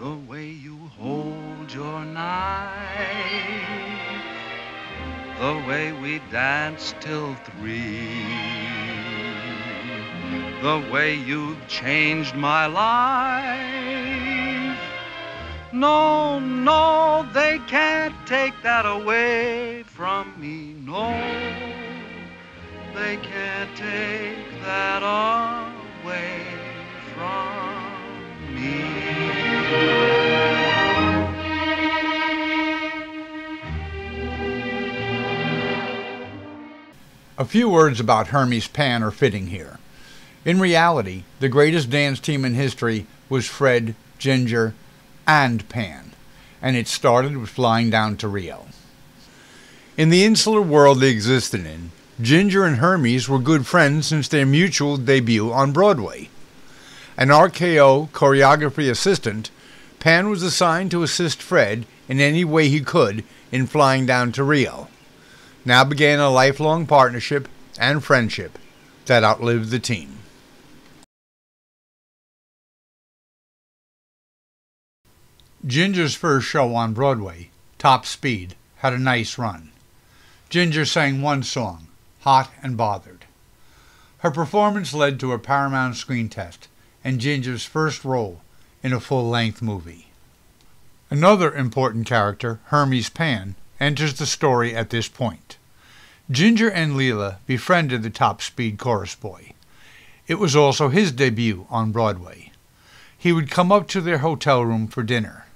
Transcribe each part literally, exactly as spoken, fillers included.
the way you hold your knife, the way we danced till three, the way you've changed my life. No, no, they can't take that away from me. No, they can't take that away from me. A few words about Hermes Pan are fitting here. In reality, the greatest dance team in history was Fred, Ginger, and Pan, and it started with Flying Down to Rio. In the insular world they existed in, Ginger and Hermes were good friends since their mutual debut on Broadway. An R K O choreography assistant, Pan was assigned to assist Fred in any way he could in Flying Down to Rio. Now began a lifelong partnership and friendship that outlived the team. Ginger's first show on Broadway, Top Speed, had a nice run. Ginger sang one song, Hot and Bothered. Her performance led to a Paramount screen test and Ginger's first role in a full-length movie. Another important character, Hermes Pan, enters the story at this point. Ginger and Leela befriended the Top Speed chorus boy. It was also his debut on Broadway. He would come up to their hotel room for dinner.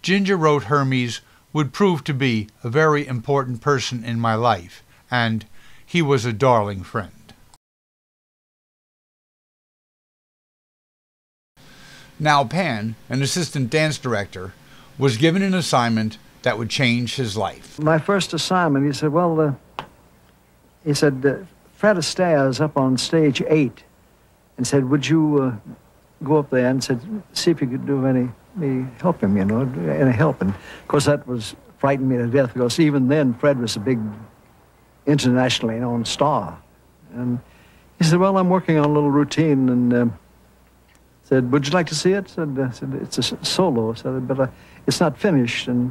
Ginger wrote Hermes would prove to be a very important person in my life, and he was a darling friend. Now Pan, an assistant dance director, was given an assignment that would change his life. My first assignment, he said, well, uh, he said, uh, Fred Astaire is up on stage eight, and said, would you uh, go up there and said, see if you could do any, any help him, you know, any help. And of course, that was frightened me to death because even then, Fred was a big internationally known star. And he said, well, I'm working on a little routine, and uh, said, would you like to see it? Said, uh, said it's a solo. Said, but. Uh, It's not finished, and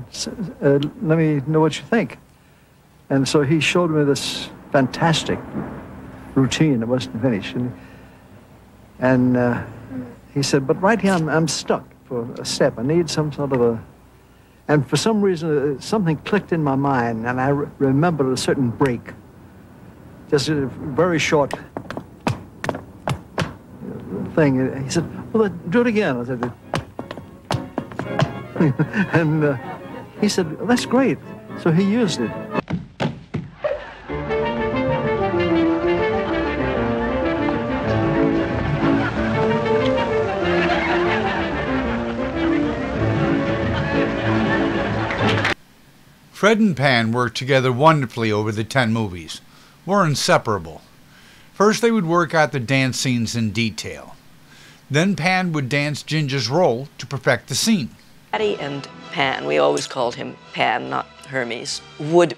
uh, let me know what you think. And so he showed me this fantastic routine that wasn't finished. And, and uh, he said, but right here I'm, I'm stuck for a step. I need some sort of a... And for some reason, something clicked in my mind, and I re remembered a certain break. Just a very short thing. He said, well, do it again. I said, and uh, he said, well, that's great. So he used it. Fred and Pan worked together wonderfully over the ten movies. Were inseparable. First they would work out the dance scenes in detail. Then Pan would dance Ginger's role to perfect the scene. Patty and Pan, we always called him Pan, not Hermes, would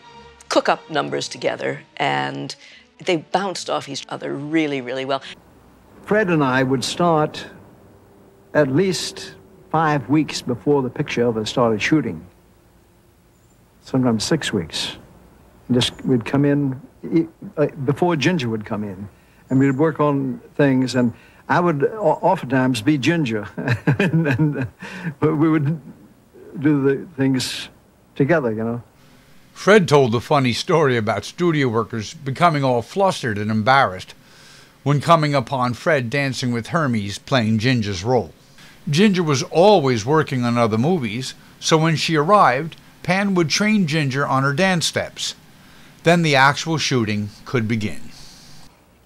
cook up numbers together, and they bounced off each other really, really well. Fred and I would start at least five weeks before the picture ever started shooting, sometimes six weeks. Just, we'd come in before Ginger would come in, and we'd work on things, and I would oftentimes be Ginger, and, and uh, we would do the things together, you know. Fred told the funny story about studio workers becoming all flustered and embarrassed when coming upon Fred dancing with Hermes playing Ginger's role. Ginger was always working on other movies, so when she arrived, Pan would train Ginger on her dance steps. Then the actual shooting could begin.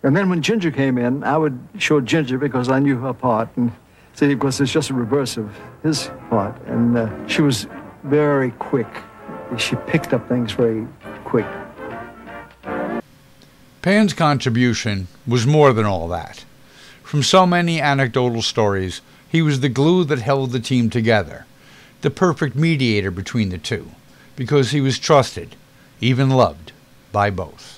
And then when Ginger came in, I would show Ginger because I knew her part. And see, of course, it's just a reverse of his part. And uh, she was very quick. She picked up things very quick. Pan's contribution was more than all that. From so many anecdotal stories, he was the glue that held the team together, the perfect mediator between the two, because he was trusted, even loved, by both.